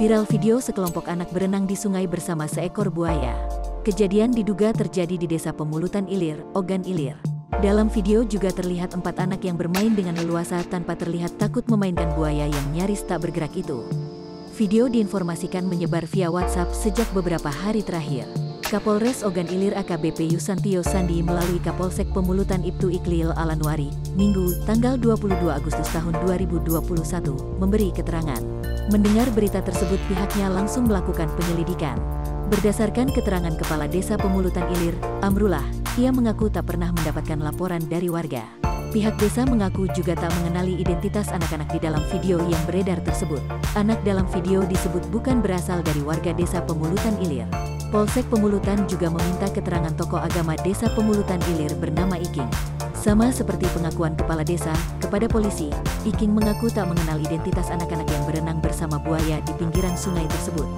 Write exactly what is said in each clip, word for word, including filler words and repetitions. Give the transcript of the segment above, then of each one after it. Viral video sekelompok anak berenang di sungai bersama seekor buaya. Kejadian diduga terjadi di Desa Pemulutan Ilir, Ogan Ilir. Dalam video juga terlihat empat anak yang bermain dengan leluasa tanpa terlihat takut memainkan buaya yang nyaris tak bergerak itu. Video diinformasikan menyebar via WhatsApp sejak beberapa hari terakhir. Kapolres Ogan Ilir A K B P Yusantiyo Sandhy melalui Kapolsek Pemulutan Iptu Iklil Alanwari, Minggu, tanggal dua puluh dua Agustus tahun dua ribu dua puluh satu, memberi keterangan. Mendengar berita tersebut pihaknya langsung melakukan penyelidikan. Berdasarkan keterangan Kepala Desa Pemulutan Ilir, Amrullah, ia mengaku tak pernah mendapatkan laporan dari warga. Pihak desa mengaku juga tak mengenali identitas anak-anak di dalam video yang beredar tersebut. Anak dalam video disebut bukan berasal dari warga Desa Pemulutan Ilir. Polsek Pemulutan juga meminta keterangan tokoh agama Desa Pemulutan Ilir bernama Iking. Sama seperti pengakuan kepala desa kepada polisi, Iking mengaku tak mengenal identitas anak-anak yang berenang bersama buaya di pinggiran sungai tersebut.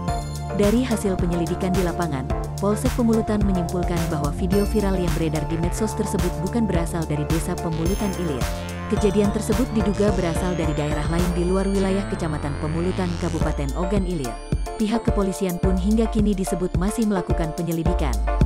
Dari hasil penyelidikan di lapangan, Polsek Pemulutan menyimpulkan bahwa video viral yang beredar di medsos tersebut bukan berasal dari Desa Pemulutan Ilir. Kejadian tersebut diduga berasal dari daerah lain di luar wilayah Kecamatan Pemulutan, Kabupaten Ogan Ilir. Pihak kepolisian pun hingga kini disebut masih melakukan penyelidikan.